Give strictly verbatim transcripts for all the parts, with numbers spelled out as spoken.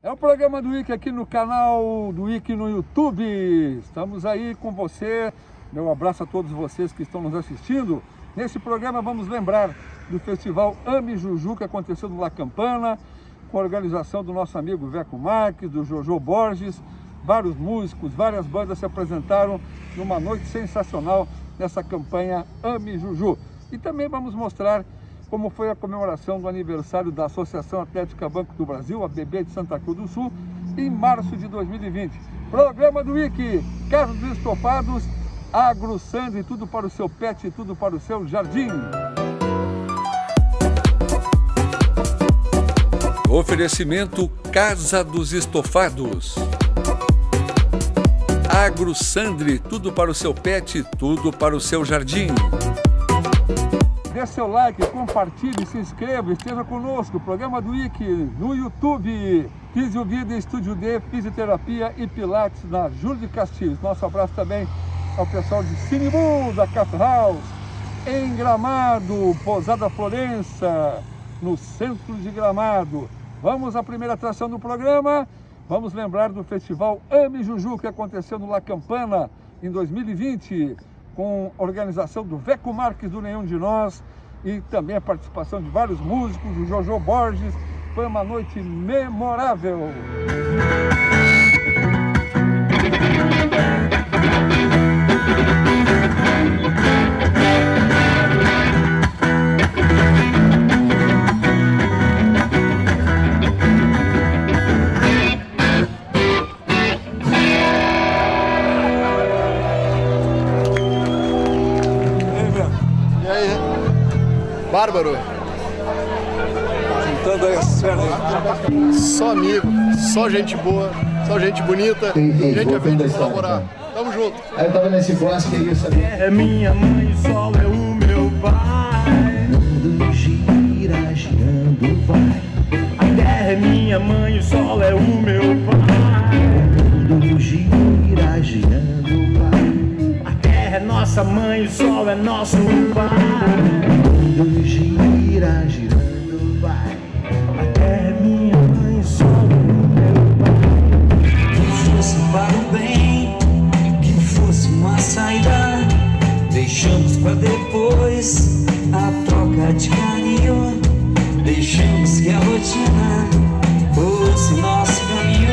É o programa do Ike aqui no canal do Ike no YouTube. Estamos aí com você. Meu abraço a todos vocês que estão nos assistindo. Nesse programa vamos lembrar do Festival Ame Juju, que aconteceu no La Campana, com a organização do nosso amigo Veco Marques, do Jojo Borges. Vários músicos, várias bandas se apresentaram numa noite sensacional nessa campanha Ame Juju. E também vamos mostrar como foi a comemoração do aniversário da Associação Atlética Banco do Brasil, A B B de Santa Cruz do Sul, em março de dois mil e vinte. Programa do Ike, Casa dos Estofados, AgroSandre, tudo para o seu pet, tudo para o seu jardim. Oferecimento Casa dos Estofados. AgroSandre, tudo para o seu pet, tudo para o seu jardim. Dê seu like, compartilhe, se inscreva, esteja conosco. Programa do Ike no YouTube. Fisio Vida, Estúdio D, Fisioterapia e Pilates na Júlio de Castilhos. Nosso abraço também ao pessoal de Cine Bull, da Cat House, em Gramado, Posada Florença, no centro de Gramado. Vamos à primeira atração do programa. Vamos lembrar do Festival Ame Juju, que aconteceu no La Campana em dois mil e vinte. Com a organização do Veco Marques, do Nenhum de Nós, e também a participação de vários músicos, do Jojo Borges. Foi uma noite memorável. Bárbaro. Juntando aí essas pernas. Só amigo, só gente boa, só gente bonita, tem, tem, gente a fim de colaborar. Tamo junto. Aí eu tava nesse bosque e eu sabia. É minha mãe, o sol é o meu pai. Mundo gira, girando vai. A terra é minha mãe, o sol é o meu pai. Mundo gira, girando vai. A terra é nossa mãe, o sol é nosso pai. Mundo gira, girando vai. A terra é minha mãe, só meu pai. Que fosse para o bem, que fosse uma saída. Deixamos para depois a troca de carinho. Deixamos que a rotina fosse nosso caminho.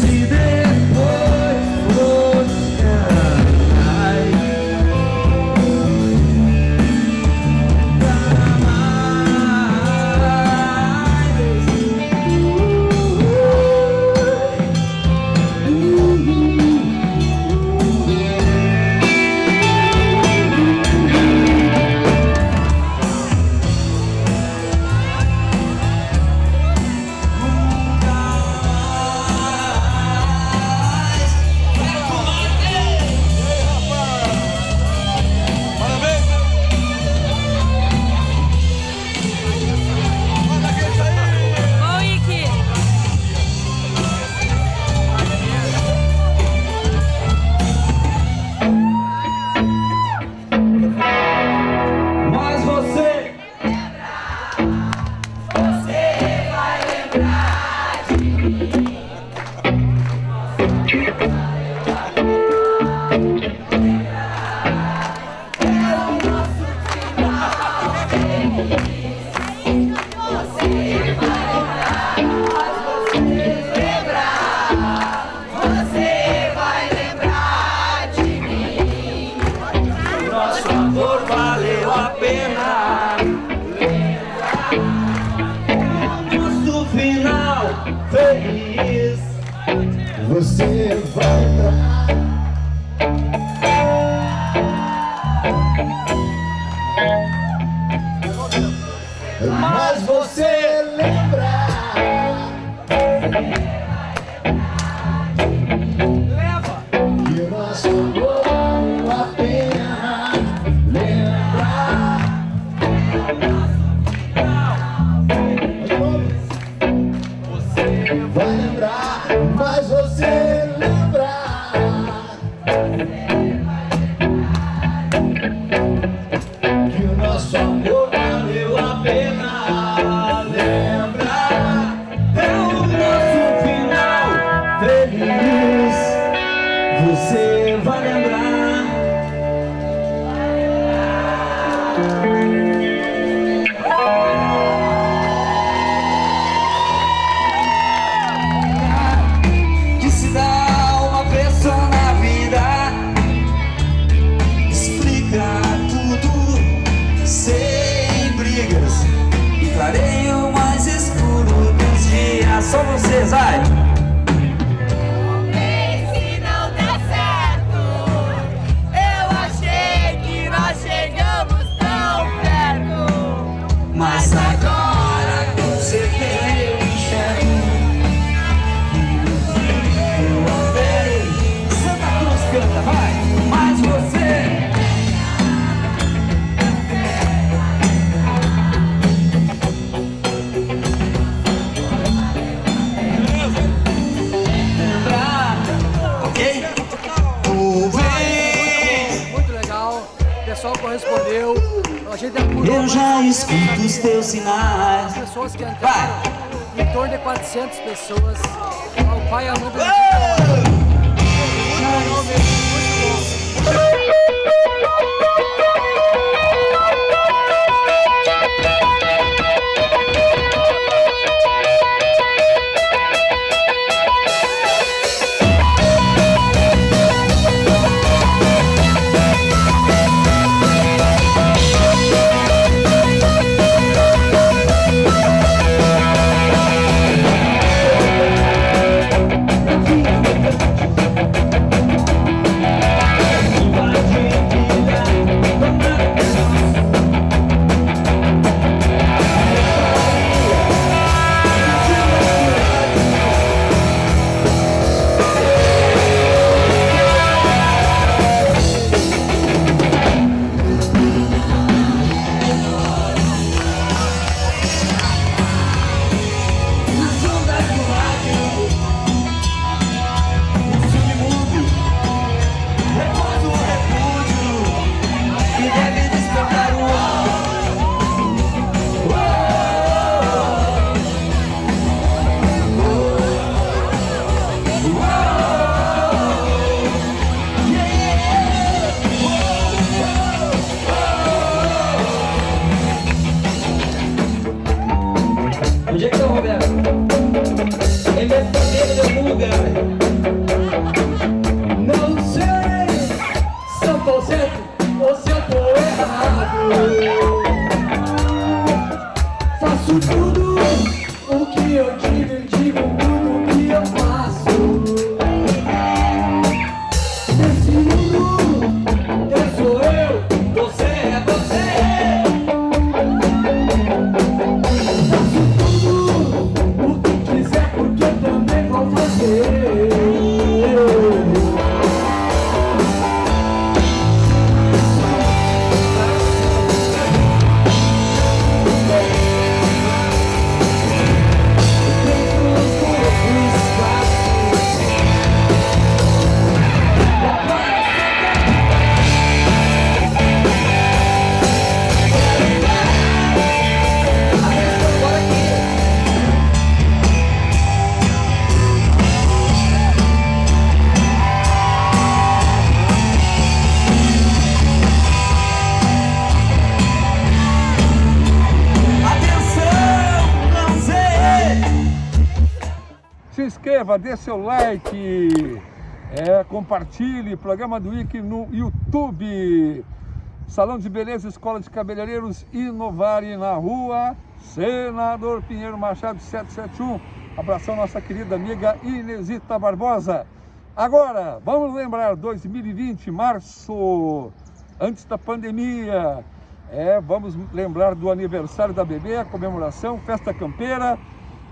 Se depois fosse ela. Lembrar, são vocês, ai! Esse não dá certo. Eu achei que nós chegamos tão perto, mas agora com certeza eu enxergo. Eu amei. Santa Cruz canta, vai! Mas você... correspondeu. Eu já escuto os teus sinais. Pessoas que entraram, em torno de quatrocentas pessoas. Ao pai e à mãe do Dê seu like, é, compartilhe, Programa do Ike no YouTube, Salão de Beleza, Escola de Cabeleireiros Inovare, na rua Senador Pinheiro Machado setecentos e setenta e um, abração nossa querida amiga Inesita Barbosa. Agora, vamos lembrar, dois mil e vinte, março, antes da pandemia, é, vamos lembrar do aniversário da Bebê, a comemoração, festa campeira,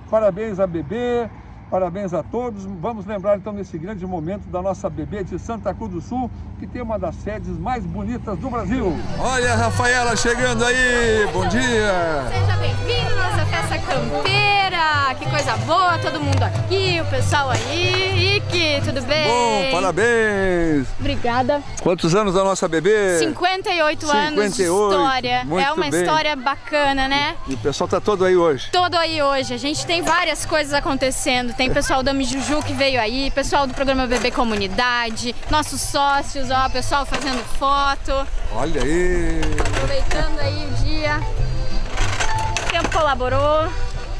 parabéns à Bebê. Parabéns a todos. Vamos lembrar então desse grande momento da nossa bebê de Santa Cruz do Sul, que tem uma das sedes mais bonitas do Brasil. Olha a Rafaela chegando aí, bom dia! Seja bem-vindo à nossa festa campeira, que coisa boa, todo mundo aqui, o pessoal aí. Ike, tudo bem? Bom, parabéns! Obrigada. Quantos anos da nossa bebê? cinquenta e oito anos de história. Muito é uma bem. História bacana, né? E o pessoal tá todo aí hoje. Todo aí hoje, a gente tem várias coisas acontecendo. Tem pessoal do Ame Juju que veio aí, pessoal do programa Bebê Comunidade, nossos sócios, ó, pessoal fazendo foto. Olha aí! Aproveitando aí o dia. O tempo colaborou.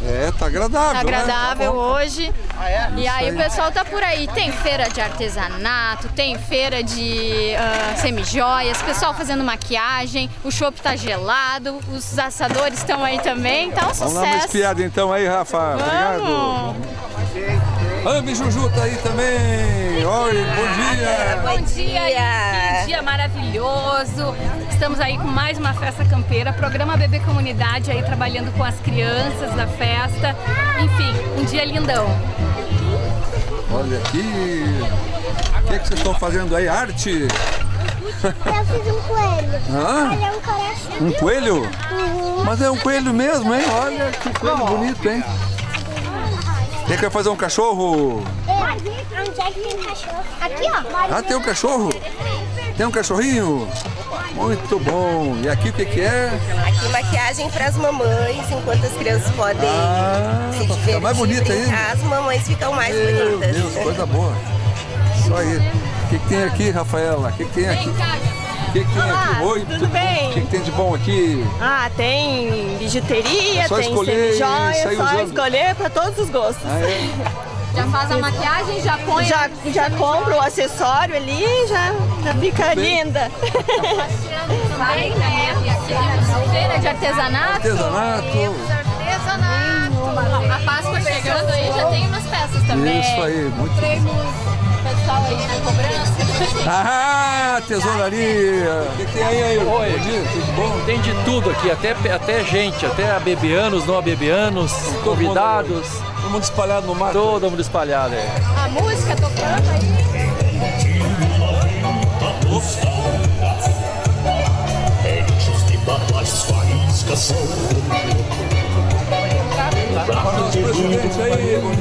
É, tá agradável. Tá agradável, né? Tá hoje. Ah, é? E aí, aí o pessoal tá por aí. Tem feira de artesanato, tem feira de uh, semijoias, pessoal fazendo maquiagem, o chopp tá gelado, os assadores estão aí também, tá um sucesso. Vamos dar uma espiada então aí, Rafa. Vamos. Obrigado. Ame Juju tá aí também. Oi, bom dia. Bom dia. Que dia maravilhoso. Estamos aí com mais uma festa campeira. Programa Bebê Comunidade aí trabalhando com as crianças da festa. Enfim, um dia lindão. Olha aqui. O que é que vocês estão fazendo aí? Arte? Eu fiz um coelho. Ah? Olha, um coração. Um coelho? Uhum. Mas é um coelho mesmo, hein? Olha que coelho bonito, hein? Quem quer fazer um cachorro? Eu, onde é que tem cachorro? Aqui, ó. Ah, tem um cachorro? Tem um cachorrinho? Muito bom. E aqui o que, que é? Aqui maquiagem para as mamães, enquanto as crianças podem ah, se divertir. Mais bonita ainda. As mamães ficam mais Meu bonitas. Meu Deus, coisa boa. Isso aí. O que, que tem aqui, Rafaela? O que, que tem aqui? O que, que tem Olá, aqui? Oi, tudo bem? O que, que tem de bom aqui? Ah, tem bijuteria, é tem semijoia, é só usando. Escolher para todos os gostos. Ah, é? Já faz a maquiagem, já põe... Já, já compra o acessório ali e já, já fica bem. Linda. Vai, né? Feira de artesanato. Artesanato. Artesanato. A Páscoa chegando aí, já tem umas peças também. Isso aí, muito bom. Pessoal aí na cobrança. Ah, tesouraria! O que tem aí, aí? Oi, tudo bom? Tem de tudo aqui, até, até gente, até abebeanos, não abebeanos, convidados. Todo mundo espalhado no mato. Todo mundo espalhado, é. A música tocando aí.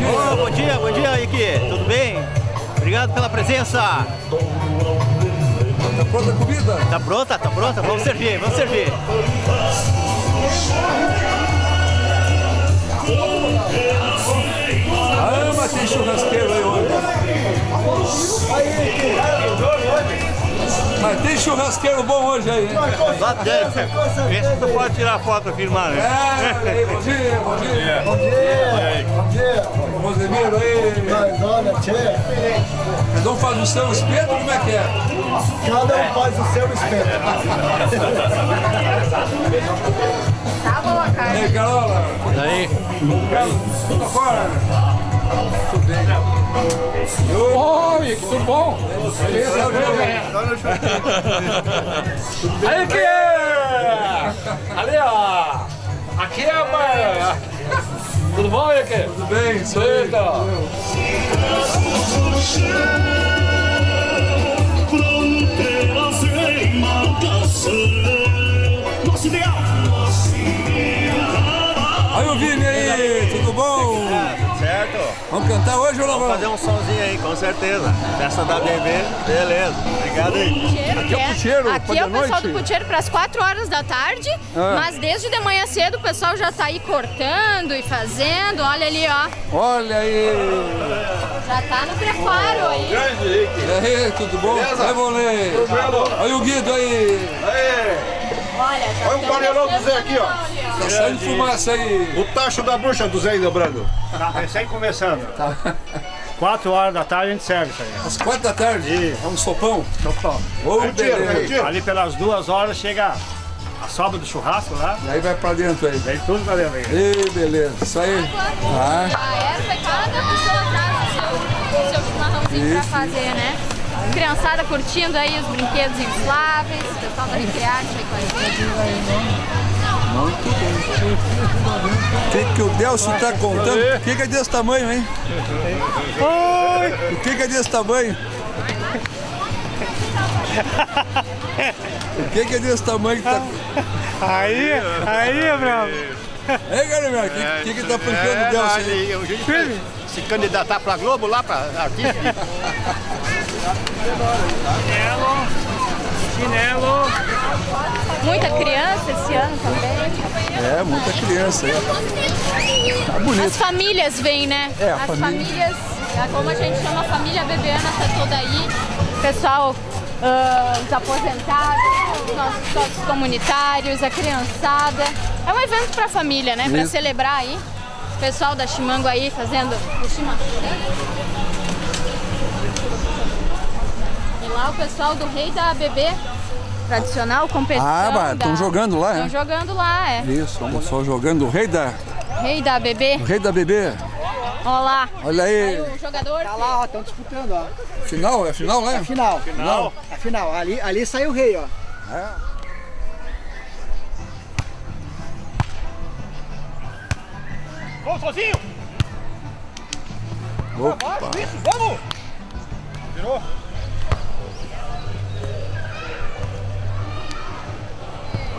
Oh, bom dia, bom dia, Ike. Tudo bem? Obrigado pela presença. Tá pronta a comida? Tá pronta, tá pronta. Vamos servir, vamos servir. Ah, mas tem churrasqueiro aí hoje. Aí, mas tem churrasqueiro bom hoje aí. Pensa que tu pode tirar foto aqui, irmão. É, bom dia, bom dia. Bom dia. Bom dia. Rosemiro aí. Olha, tchê. Cada um faz o seu espeto ou como é que é? Cada um faz o seu espeto. Tá boa, cara. E aí, Carola? E aí? Tudo fora? Tudo bem. Ô, Ike, tudo bom? Beleza, meu. Aí, Ike! Ali, ó! Aqui é a mãe! Tudo bom, Ike? Tudo bem, sou eu. Fronteiras em maldição. Nosso ideal! Oi, o Vini aí, tudo bom? Certo. Vamos cantar hoje ou não vamos? Fazer um somzinho aí, com certeza. Festa da A B B, beleza. Obrigado aí. Aqui é o puteiro. Aqui é o pessoal do puteiro para as quatro horas da tarde, mas desde de manhã cedo o pessoal já tá aí cortando e fazendo. Olha ali, ó. Olha aí. Já tá no preparo aí. Grande, Rick. E aí, tudo bom? Vai, Volei. Olha o Guido aí. Aí. Olha, tá olha um panelão do Zé aqui, ó. Tá saindo fumaça aí. O tacho da bruxa do Zé dobrando. Tá recém começando. Tá. Quatro horas da tarde a gente serve isso aí. Às quatro da tarde? Isso. Vamos sopão? Sopão. Oh, é tiro, é ali pelas duas horas chega a sobra do churrasco lá. E aí vai pra dentro aí. Vem tudo pra dentro aí. Ei, beleza. Isso aí. Ah, essa é cada pessoa traz o seu chimarrãozinho pra fazer, né? Criançada curtindo aí os brinquedos infláveis, o pessoal da Recreate aí com a gente. Muito bem. O que, que o Delcio tá contando? O que, que é desse tamanho, hein? Oi! O que, que é desse tamanho? O que, que é desse tamanho que tá. Aí, aí, Bravo! Ei, galera, o que, que tá puxando o Delcio aí? Se candidatar pra Globo lá, pra artista. Chinelo, chinelo. Muita criança esse ano também. É, muita criança. Tá bonito. As famílias vêm, né? É, as família. famílias, como a gente chama, a família bebeana tá toda aí. Pessoal, uh, os aposentados, os nossos sócios comunitários, a criançada. É um evento pra família, né? Pra celebrar aí. O pessoal da Ximango aí fazendo o Ximango. E lá o pessoal do Rei da A B B, tradicional, competição. Ah, estão da... jogando lá, é? Estão jogando lá, é. Isso, o pessoal jogando o Rei da... Rei da A B B. O Rei da A B B. Olha lá. Olha aí. O jogador. Tá lá, ó, estão disputando, ó. Final, é final, né? É final. Final. É final. Ali, ali saiu o rei, ó. É. Vamos sozinho! Opa! Vamos! Virou!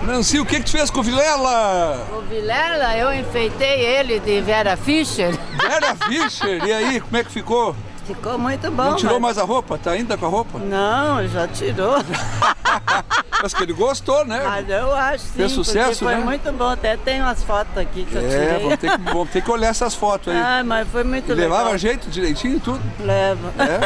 Nancy, o que que tu fez com o Vilela? O Vilela, eu enfeitei ele de Vera Fischer. Vera Fischer? E aí, como é que ficou? Ficou muito bom. Não tirou mas... mais a roupa? Tá ainda com a roupa? Não, já tirou. Mas que ele gostou, né? Mas eu acho, sim. Fez sucesso, foi, né? Muito bom. Até tem umas fotos aqui que é, eu tirei. É, vamos ter, que, vamos ter que olhar essas fotos aí. Ah, mas foi muito legal. Levava jeito direitinho e tudo? Leva. É.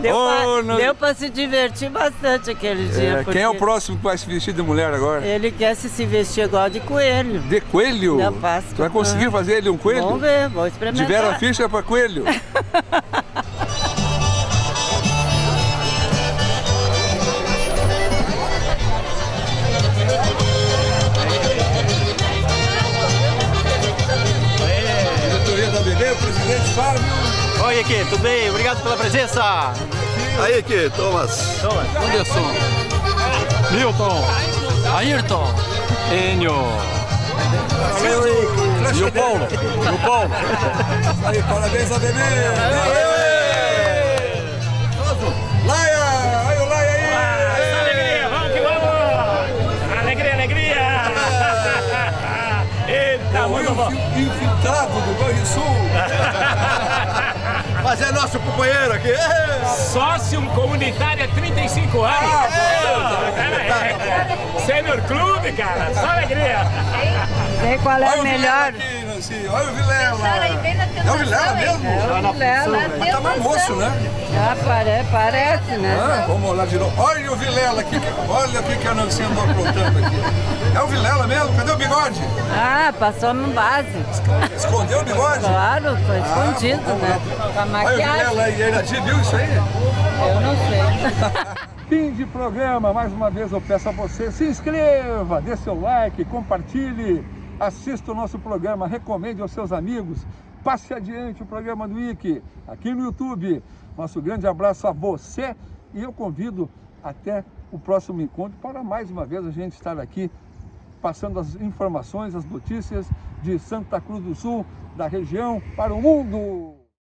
Deu, oh, pra, não... deu pra se divertir bastante aquele dia. É, quem é o próximo que vai se vestir de mulher agora? Ele quer se, se vestir igual de coelho. De coelho? Da Páscoa. Tu vai conseguir fazer ele um coelho? Vamos ver, vou experimentar. Tiveram a ficha pra coelho. Diretoria da A B B, o presidente Fábio. Oi, Ike, tudo bem? Obrigado pela presença. Aí, Ike, Thomas. Thomas. Anderson. Milton. Ayrton. Enio. Valeu, Ike. E o Paulo. E o Paulo. Aí, parabéns a bebê. Laia. Olha o Laia aí. Essa alegria. Vamos que vamos. Alegria, alegria. Eita, muito bom. Infiltrado do Banrisul. Mas é nosso companheiro aqui. Sócio comunitário há trinta e cinco anos. Ah, é, é, é. Sênior Clube, cara. Só alegria. Sei qual é o melhor. Olha o Vilela. É o Vilela mesmo? É o Vilela. Mas tá mais moço, né? Ah, pare, parece, né? Ah, vamos lá de novo. Olha o Vilela aqui. Olha o que a Nancy andou aprontando aqui. É o Vilela mesmo? Cadê o bigode? Ah, passou no base. Escondeu o bigode? Claro, foi escondido, ah, né? Com a maquiagem. Olha o Vilela aí. A gente viu isso aí? Eu não sei. Fim de programa. Mais uma vez eu peço a você, se inscreva, dê seu like, compartilhe. Assista o nosso programa, recomende aos seus amigos, passe adiante o programa do Ike, aqui no YouTube. Nosso grande abraço a você e eu convido até o próximo encontro para mais uma vez a gente estar aqui passando as informações, as notícias de Santa Cruz do Sul, da região, para o mundo.